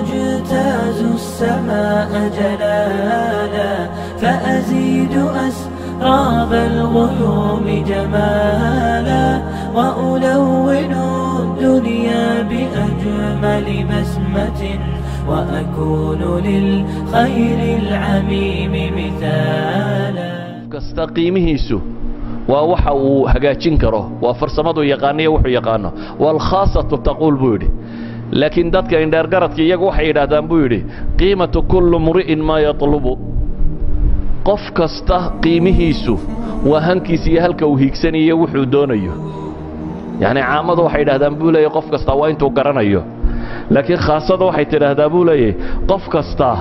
أجتاز السماء جلالا، فأزيد أسراب الغيوم جمالا، وألون الدنيا بأجمل بسمة، وأكون للخير العميم مثالا. كاستقيمه سو ووحا وهجاجين كره وفرسمادو يقانيه وحو يقانه والخاصة تقول بودي لكن دادك إن دارقارتك يقو حيدا دانبويري قيمة كل مرئ ما يطلبه قف كسته قيمه يسو وهنكي سيهالك وهيكساني يوحو دونيه يعني عامدو حيدا دانبولي قف كسته وانتو قرانيه لكن خاصة حيدا دانبولي قف كسته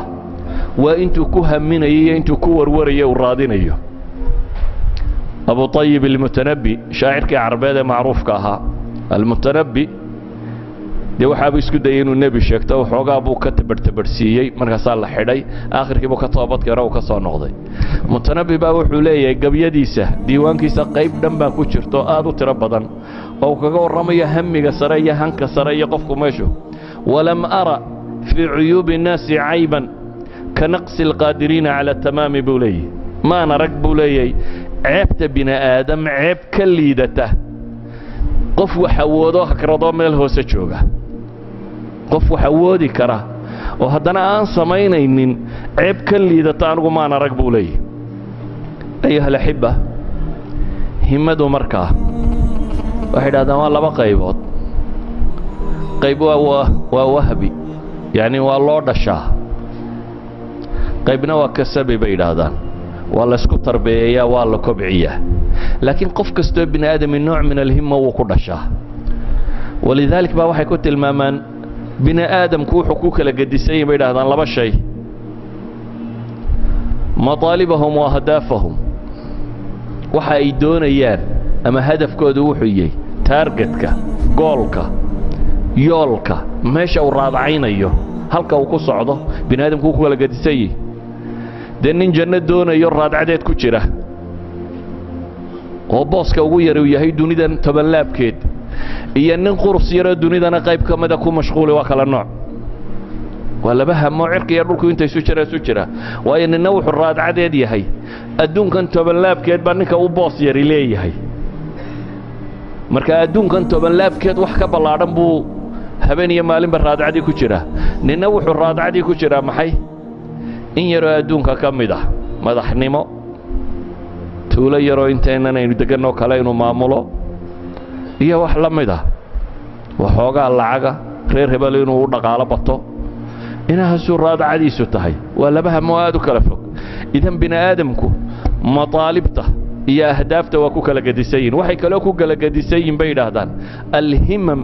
وانتو كهمينيه انتو كوروريه ورادينيه. أبو طيب المتنبي شاعر كعربادة معروف كها المتنبي دي وحاب يسكو داينو النبي شاكتا وحوغا بو كتبرسيي مركز الله حداي آخر كي بو كتوبات كراو كسو نغضي متنبي بابو حولية قبيا ديسة ديوان كيسا قيب دنبا كوشرتو آدو تربضا أو كاقو رمي همي سريا هنك سريا قفكو ماشو ولم أرى في عيوب الناس عيبا كنقص القادرين على التمام بولي ما نرك بوليي عيبت بنا آدم عيب كليدته قف وحوضو هكردو من الهوسة جوغا قف وحوضي كرا وهدنا آن سمينا إنين عيب كليدته أنو ما نرقبو لي. أيها الأحبة همدو مركا واحد آدمان لما قيبوت قيبوها ووهبي يعني والله شاه قيبنا وكسبي بين هذا والله اسكو تربية والله كبعية لكن قف كستو ابن آدم النوع من الهمة وقرشة ولذلك بقى واحد كنت المامان بن آدم كو حقوق لقدسين بيد هذا لبا شيء مطالبهم وأهدافهم وحايدون ايان أما هدف كودو وحيي تارجتك جولك يولك ماشي وراضعين ايوه هلك وقص عضه بن آدم كو حقوق لقدسين دنين جنة دون يراد عدد كتيرة وباس كوير وياهي دوني دن تبلاب كيد ينن قرص يرى دوني دن قايب كما دكو مشغول وكل النوع ولا بها ما عرق يروك وانت سوتشرة سوتشرة وين النوع الراد عدد ياهي الدون كان تبلاب كيد بانك وباس يري لي ياهي مركا الدون كان تبلاب كيد وحكا بالعرم بو هبني مالين بالراد عدي كتيرة ننوع الراد عدي كتيرة محي إن يرى دونك كمدة مدح نمو تولى يرى إنتيننا يدقنو كلاينو مامولو إيا وحلا مدة وحوغا اللعاقة غير هبالينو ودقالة بطو إنها سراد عادي ستهي ولا بها موادو كلفوك إذن بنا آدمكو مطالبته إيا أهدافته وكوكا لقدسين وحيك لوكوكا لقدسين بين أهدان الهمم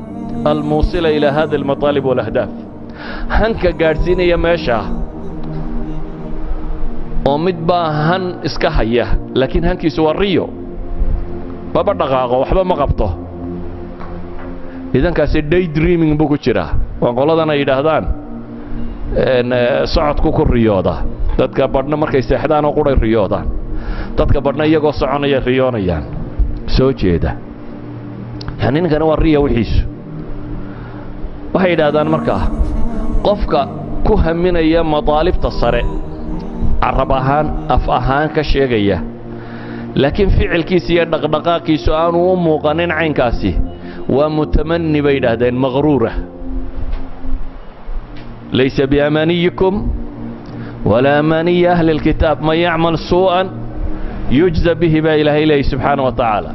الموصلة إلى هذه المطالب والأهداف هنكا قارسين يا ماشا ومد با هن اسكحيه لكن هنكي سوريو بابا دقاقه وحبا ما قبطه اذا كاسي داي دريمينج بو كجيره وان قولادنا يداهدان ان سعدكو كوريودا ددكا بدنا markay seexdaan oo quray riyoodan dadka badna iyagoo soconaya riyoonayaan soo jeeda hanin kana wariya wixiis waxay yidhaahdaan markaa qofka ku haminaya madaalibta sare عرب أهان أف أهان كشيغية لكن فعل كيسي يدقدقا كيسو آن وموقنين عين كاسي ومتمني بين هدين مغرورة ليس بأمانيكم ولا أماني أهل الكتاب من يعمل سوءا يجزى به ما إله إليه سبحانه وتعالى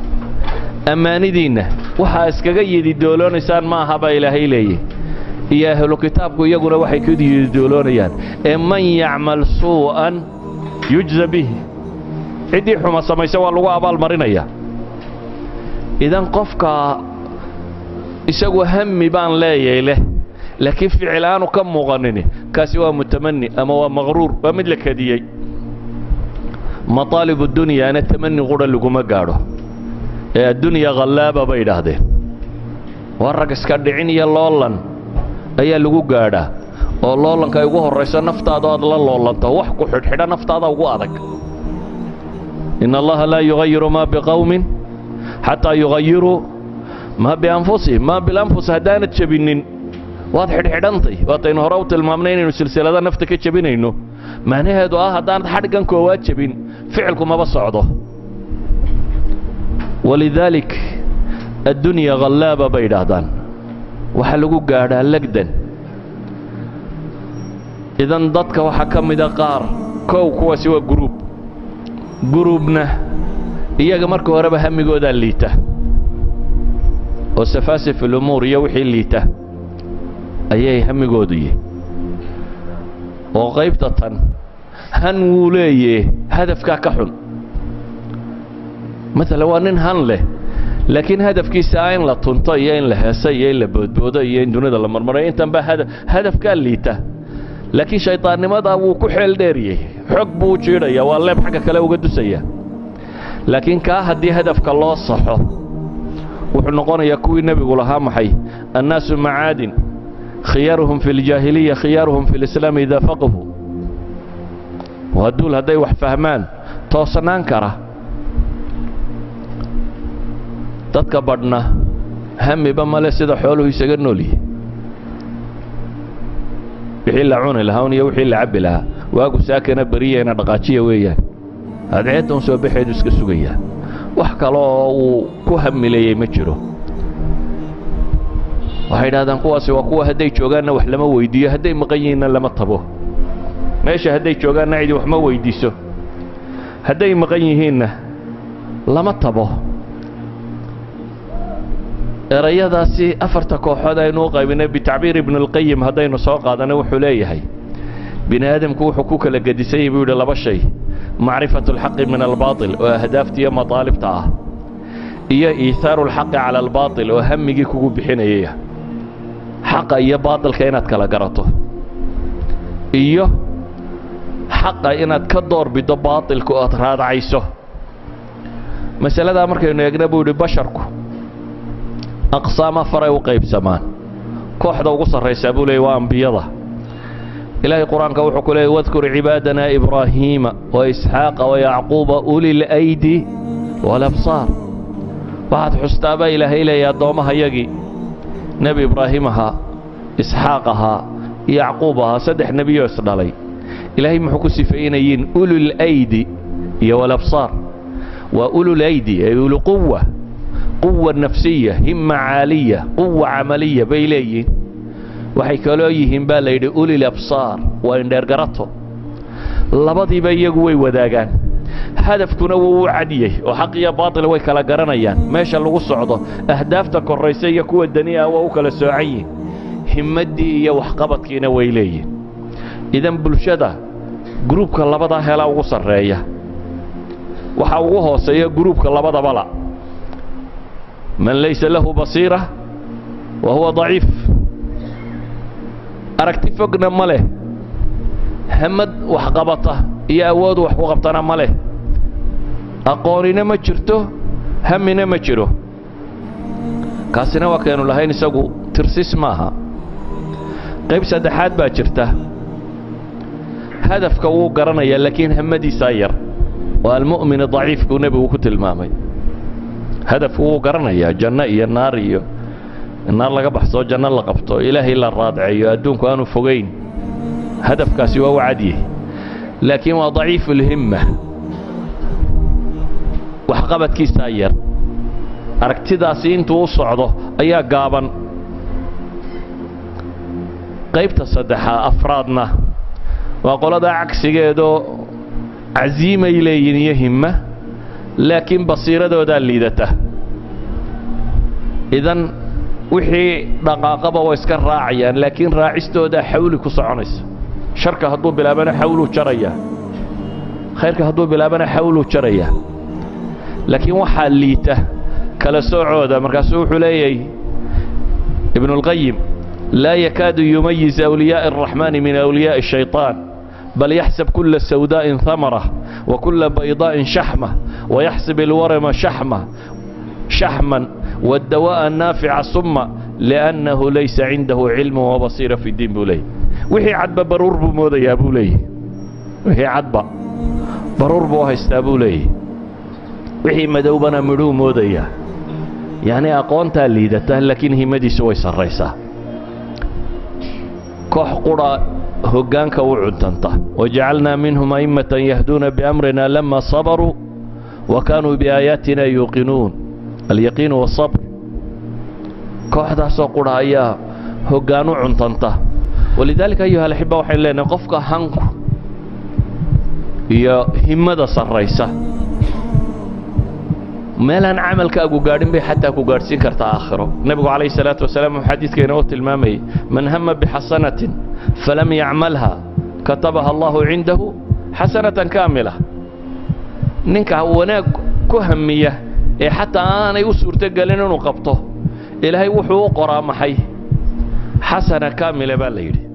أماني دينه وحا اسكغي دي دولون إسان ما هبا إله إليه يا أهل الكتاب يقول وحي كده يدولونيان من يعمل سوءا يجزى به عدي حما سميسوا اللغة أبا المرينية إذن قفك يسوى هم بان لا يله لكن فعلانه كم مغنني كسوى متمني أما هو مغرور ومدلك هديي مطالب الدنيا أنا التمني غور اللي ما قاره الدنيا غلابة بين هذه ورق اسكردعين يلا والله ayaa lagu gaadha oo loolanka ugu horeysa naftaada aad la loolanto wax ku xidhxidha naftaada ugu adag inna allaha la yughayyiru ma biqawmin hatta yughayyiru ma bi anfusihim ma bil anfus hadana jabinin waad xidhxidhantay waa tayn hore u tilmaamnay inaynu silsilada nafta ka jabinayno macnaheedu ah hadaan xadhigan koowaad jabin ficilku ma socdo walidalik addunya ghalaba baydadan waxa lagu gaadhaa lagdan idan dadka waxa kamid ah qaar koow kuwaasi waa group groupna iyaga markii horeba hamigooda liita oo safaasif fil umur iyo wixii liita ayay hamigoodii oo qaybta tan han uu leeyay hadafka ka xun مثلا وانن han leh laakiin hadafkiisa ay in la tunto iyo in la heesay iyo in la boodboodo iyo in dunida la marmaray intan ba hadafka liita laakiin shaytaannimada uu ku xeel dheeriyay xog buu jiiray waa leeb xagga kale uga dusaya laakiin ka hadii hadafka loo saxo wuxuu noqonayaa kuwii nabigu lahaa maxay annaasu maadin خيارهم في الجاهلية خيارهم في الإسلام إذا فقهوا وهدول هداي وح فهمان توصنان كره تتكبرنا هم بما ليس ذا حوله يسجنوا لي يحل عون الهون يوحل عب لها واقو ساكنة برية نبغاتشية ويا أدعيتهم سو بحيد وسكسوية وحكلوا كهم لي متجرو waxay raadaan kuwaasi waa kuwa haday joogaana wax lama weydiyo haday maqayina lama tabo meesha haday joogaana cid wax ma weydiiso haday maqayihiina lama tabo erayadaasi afarta kooxood aynu qaybinay bi ta'biir ibn al-qayyim hadaynu soo qaadano wuxuu leeyahay binaadamku wuxuu ku kala gadisay buu laba shay ma'rifatu al-haqq min al-baatil wa ahdaaftiya mataalibta ah iyo iithaaru al-haqq ala al-baatil wa hammigi kugu bixinayay حقا يا باطل كائنات كلا جرته إيوه حقا إنك كدور بدو باطل كأطراد عيسو مسألة ده أمرك إنه يجنبوا لبشركو أقسام فرع وقيب زمان كوحدة وقصر ريسابوا لي وأم بيضة إلهي قرآن كوحكوا لي واذكر عبادنا إبراهيم وإسحاق ويعقوب أولي الأيدي والأبصار بعد حستابا إلهي يا دومها يجي نبي إبراهيمها إسحاقها يعقوبها سدح نبي يسر علي إلهي محكو سفينيين أولو الأيدي يا الأبصار وأولو الأيدي أي أولو قوة نفسية همة عالية قوة عملية بيليين وحيكالويهم باليد أولي الأبصار وإن درقرته لبضي بيقوي وداقان هدفكنا ووعديه وحقيا باطل ويكلا قرنيان ماشي اللغو صعده أهدافتك الرئيسية كوى الدنيا ووكلا ساعيين همدي يا وحقبتك ويلي إذا بالشدة جروبك اللبضة هلا وصل راية وحوها سيا جروبك اللبضة بلا من ليس له بصيرة وهو ضعيف أركت فقنا ماله همد وحقبته يا أود وحقبتنا ماله أقارن ما جرته همنا ما جره كاسنا وكانوا لهين سجوا ترسيس معها قيب سدحات باجرته هدف كوو قرنا لكن همدي ساير والمؤمن ضعيف كنبي وكتل مامي هدف هو قرنا يا جنة يا نار يا النار لقبح صو جنة لقبته إلهي إلا الرادع يا دون كانوا فوقين هدف كاسي وعديه لكن وضعيف الهمة وحقبت كي ساير أركتدا سين توصعده أيا قابا قيب تصدحا أفرادنا وقال هذا عكس جدو عزيمة إليين يهمة لكن بصيرة ده الليدته إذن وحي دقاقبة ويسكن راعيا لكن راعيسته ده حولك وصعنس شركة هدو بلابنا حوله جرية خيرك هدو بلابنا حوله جرية لكن وحليته كلا سعودة مركسوح لي ابن القيم لا يكاد يميز أولياء الرحمن من أولياء الشيطان بل يحسب كل سوداء ثمرة وكل بيضاء شحمة ويحسب الورم شحما والدواء النافع صمة لأنه ليس عنده علم وبصيرة في الدين بولي وحي عدبة برور بموضة يا بولي وحي عدبة برور بوها استابولي وحي مدوبنا ملو مودية يعني أقوان تالي دتاه لكن هي مدي سويس الرئيسة كوح قرى هجانك وعدنته وجعلنا منهم أئمة يهدون بأمرنا لما صبروا وكانوا بآياتنا يوقنون. اليقين والصبر كوح داسو قرى أيها هجانو عدنته. ولذلك أيها الأحبة وحين لنا قفك هنكو يا همدا صريسة مالان عملك أقو قارن بي حتى أقو قارسين كرت آخره. النبي عليه الصلاة والسلام حديث كينوت المامي من هم بحسنة فلم يعملها كتبها الله عنده حسنة كاملة. ننك هوناك كهمية حتى أنا يسر تقلن وقبطه إلهي وحو قرى محي حسنة كاملة بالليل.